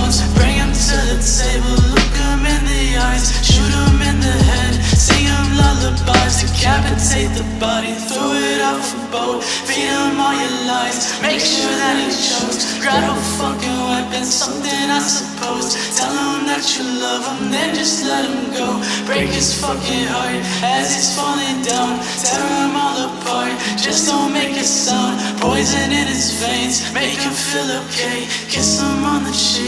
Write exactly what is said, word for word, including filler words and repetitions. bones, bring him to the table, look him in the eyes, shoot him in the head, sing him lullabies, decapitate the body, throw it out for boat, feed him all your lies, make sure that he shows, grab a fucking weapon, something I suppose, tell him that you love him, then just let him go, break his fucking heart as he's falling down, tear him all apart, just don't make a sound, poison in his veins, make him feel okay, kiss him on the cheek.